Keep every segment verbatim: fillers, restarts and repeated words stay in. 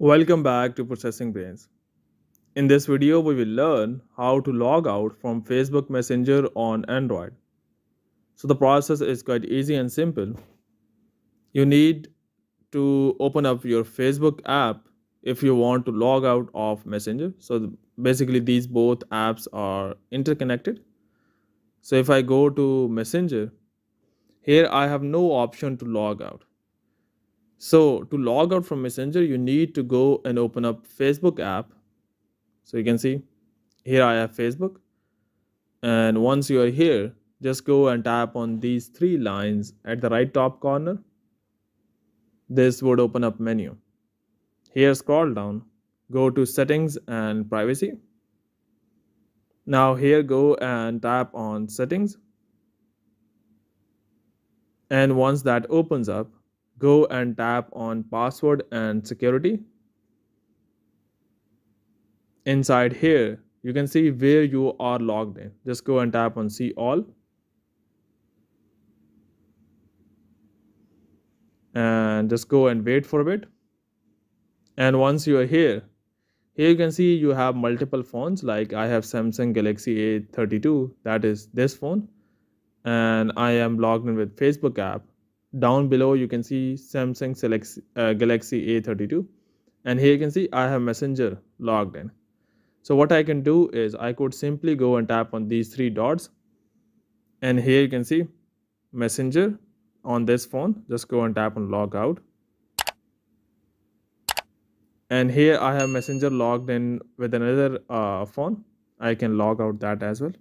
Welcome back to Processing Brains. In this video, we will learn how to log out from Facebook Messenger on Android. So the process is quite easy and simple. You need to open up your Facebook app if you want to log out of Messenger. So basically these both apps are interconnected. So if I go to Messenger, here I have no option to log out. So to log out from Messenger, you need to go and open up Facebook app. So you can see here I have Facebook. And once you are here, just go and tap on these three lines at the right top corner. This would open up menu. Here scroll down, go to settings and privacy. Now here go and tap on settings. And once that opens up, go and tap on password and security. Inside here, you can see where you are logged in. Just go and tap on see all. And just go and wait for a bit. And once you are here, here you can see you have multiple phones. Like I have Samsung Galaxy A thirty-two, that is this phone. And I am logged in with Facebook app. Down below you can see Samsung Galaxy A thirty-two, and here you can see I have Messenger logged in. So what I can do is I could simply go and tap on these three dots, and here you can see Messenger on this phone. Just go and tap on log out, and here I have Messenger logged in with another uh, phone. I can log out that as well.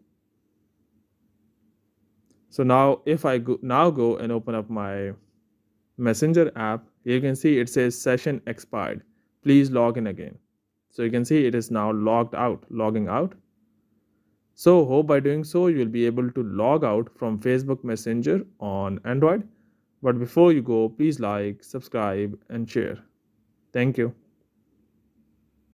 So now if I go, now go and open up my Messenger app, you can see it says session expired. Please log in again. So you can see it is now logged out, logging out. So hope by doing so, you'll be able to log out from Facebook Messenger on Android. But before you go, please like, subscribe and share. Thank you.